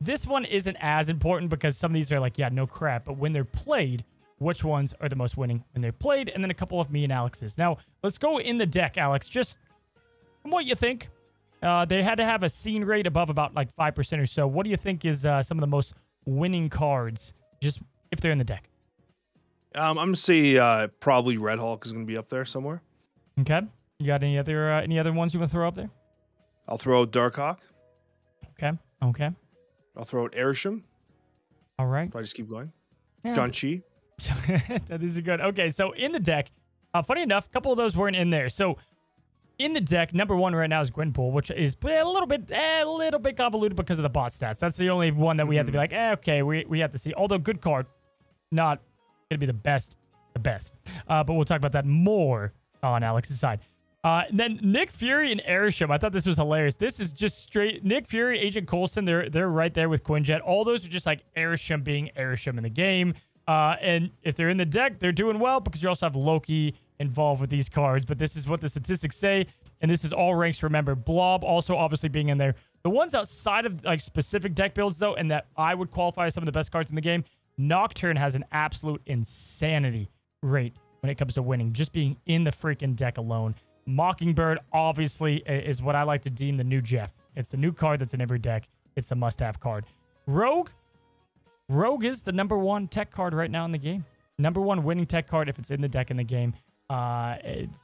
this one isn't as important because some of these are like, yeah, no crap. But when they're played, which ones are the most winning when they're played? And then a couple of me and Alex's. Now, let's go in the deck, Alex. Just from what you think. Uh, they had to have a scene rate above about like five percent or so. What do you think is uh, some of the most winning cards just if they're in the deck? Um, I'm going to say uh, probably Red Hulk is going to be up there somewhere. Okay. You got any other uh, any other ones you want to throw up there? I'll throw out Darkhawk. Okay. Okay. I'll throw out Airsham. All right. So I just keep going. Yeah. Shang-Chi. These are good. Okay, so in the deck, uh, funny enough, a couple of those weren't in there. So in the deck, number one right now is Gwenpool, which is a little bit a little bit convoluted because of the bot stats. That's the only one that we mm-hmm. had to be like, eh, okay, we we have to see. Although good card, not gonna be the best, the best. Uh, but we'll talk about that more on Alex's side. Uh, and then Nick Fury and Airship. I thought this was hilarious. This is just straight Nick Fury, Agent Coulson. They're they're right there with Quinjet. All those are just like Airship being Airship in the game. Uh, and if they're in the deck, they're doing well because you also have Loki involved with these cards. But this is what the statistics say, and this is all ranks. Remember, Blob also obviously being in there. The ones outside of like specific deck builds though, and that I would qualify as some of the best cards in the game. Nocturne has an absolute insanity rate when it comes to winning, just being in the freaking deck alone. Mockingbird obviously is what I like to deem the new Jeff. It's the new card that's in every deck. It's a must-have card. Rogue. Rogue is the number one tech card right now in the game. Number one winning tech card if it's in the deck in the game uh,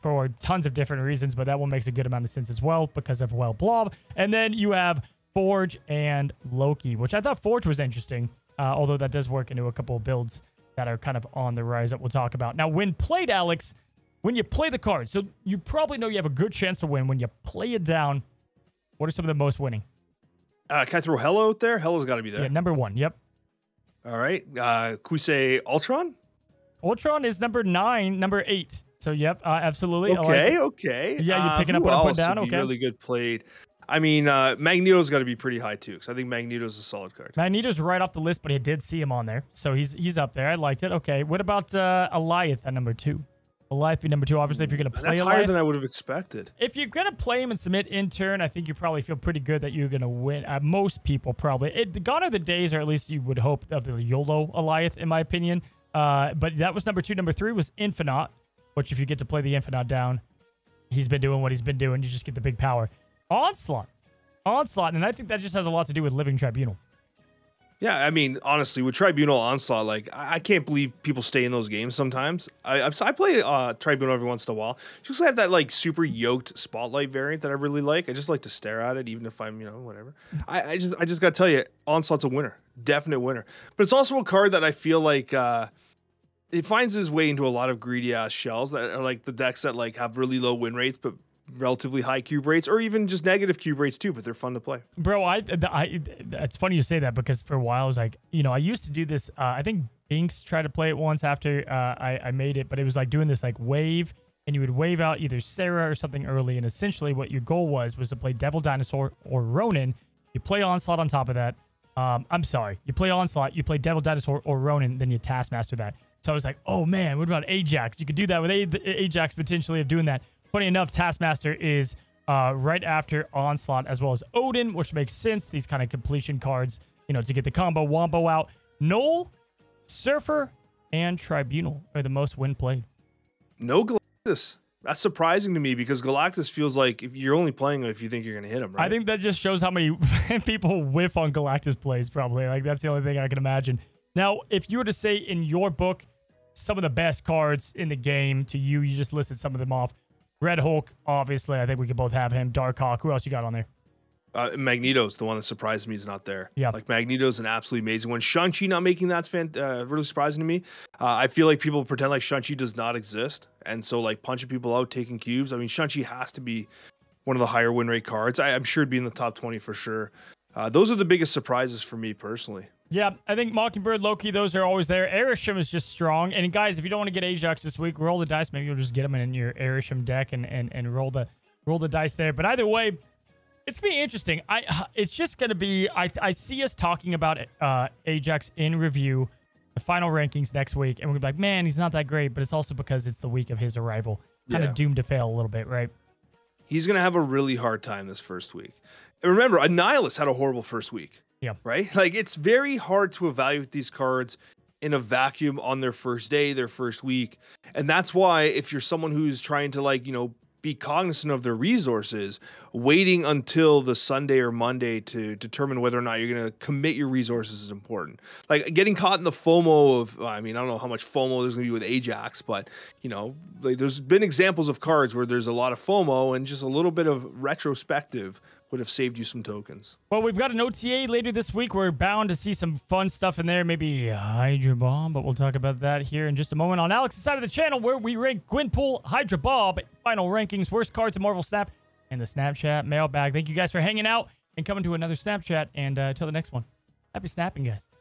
for tons of different reasons, but that one makes a good amount of sense as well because of, well, Blob. And then you have Forge and Loki, which I thought Forge was interesting, uh, although that does work into a couple of builds that are kind of on the rise that we'll talk about. Now, when played, Alex, when you play the card, so you probably know you have a good chance to win. When you play it down, what are some of the most winning? Uh, can I throw Hello out there? Hello's got to be there. Yeah, number one, yep. All right. Uh, can we say Ultron? Ultron is number nine, number eight. So, yep, uh, absolutely. Okay, oh, okay. Yeah, you're picking uh, up what I'm putting down. Okay. Really good played. I mean, uh, Magneto's got to be pretty high, too, because I think Magneto's a solid card. Magneto's right off the list, but I did see him on there. So, he's he's up there. I liked it. Okay. What about uh, Eliath at number two? Eliath be number two, obviously, if you're going to play That's Eliath, higher than I would have expected. If you're going to play him and submit in turn, I think you probably feel pretty good that you're going to win. Uh, most people probably. It, gone are the days, or at least you would hope, of the YOLO Eliath, in my opinion. Uh, but that was number two. Number three was Infinite, which if you get to play the Infinite down, he's been doing what he's been doing. You just get the big power. Onslaught. Onslaught, and I think that just has a lot to do with Living Tribunal. Yeah, I mean, honestly, with Tribunal Onslaught, like, I can't believe people stay in those games sometimes. I I play uh, Tribunal every once in a while. Just have that, like, super yoked Spotlight variant that I really like. I just like to stare at it, even if I'm, you know, whatever. I, I just I just got to tell you, Onslaught's a winner. Definite winner. But it's also a card that I feel like uh, it finds its way into a lot of greedy-ass shells that are, like, the decks that, like, have really low win rates, but relatively high cube rates, or even just negative cube rates too, but they're fun to play. Bro, I, I, it's funny you say that because for a while I was like, you know, I used to do this. Uh, I think Binks tried to play it once after uh, I, I made it, but it was like doing this like wave, and you would wave out either Sarah or something early, and essentially what your goal was was to play Devil Dinosaur or Ronin. You play Onslaught on top of that. Um, I'm sorry, you play Onslaught, you play Devil Dinosaur or Ronin, then you Taskmaster that. So I was like, oh man, what about Ajax? You could do that with a Ajax potentially of doing that. Funny enough, Taskmaster is uh, right after Onslaught, as well as Odin, which makes sense. These kind of completion cards, you know, to get the combo Wombo out. Gnoll, Surfer, and Tribunal are the most win played. No Galactus. That's surprising to me because Galactus feels like if you're only playing him if you think you're going to hit him, right? I think that just shows how many people whiff on Galactus plays, probably. Like, that's the only thing I can imagine. Now, if you were to say in your book some of the best cards in the game to you, you just listed some of them off. Red Hulk, obviously. I think we can both have him. Darkhawk. Who else you got on there? Uh, Magneto's the one that surprised me. He's not there. Yeah. Like, Magneto's an absolutely amazing one. Shang-Chi not making that's fan uh, really surprising to me. Uh, I feel like people pretend like Shang-Chi does not exist. And so, like, punching people out, taking cubes. I mean, Shang-Chi has to be one of the higher win rate cards. I, I'm sure it'd be in the top twenty for sure. Uh, those are the biggest surprises for me personally. Yeah, I think Mockingbird, Loki, those are always there. Aerishem is just strong. And guys, if you don't want to get Ajax this week, roll the dice. Maybe you'll just get them in your Aerishem deck and, and, and roll the roll the dice there. But either way, it's going to be interesting. I, it's just going to be... I, I see us talking about uh, Ajax in review, the final rankings next week, and we're going to be like, man, he's not that great, but it's also because it's the week of his arrival. Kind of yeah. doomed to fail a little bit, right? He's going to have a really hard time this first week. And remember, Annihilus had a horrible first week. Yeah. Right? Like, it's very hard to evaluate these cards in a vacuum on their first day, their first week. And that's why if you're someone who's trying to, like, you know, be cognizant of their resources, waiting until the Sunday or Monday to determine whether or not you're going to commit your resources is important. Like, getting caught in the FOMO of, I mean, I don't know how much FOMO there's going to be with Ajax, but, you know, like, there's been examples of cards where there's a lot of FOMO, and just a little bit of retrospective would have saved you some tokens. Well, we've got an O T A later this week. We're bound to see some fun stuff in there. Maybe Hydra Bomb, but we'll talk about that here in just a moment on Alex's side of the channel, where we rank Gwenpool, Hydra Bomb, final rankings, worst cards in Marvel Snap, and the Snap Chat mailbag. Thank you guys for hanging out and coming to another Snap Chat, and uh, till the next one, happy snapping, guys.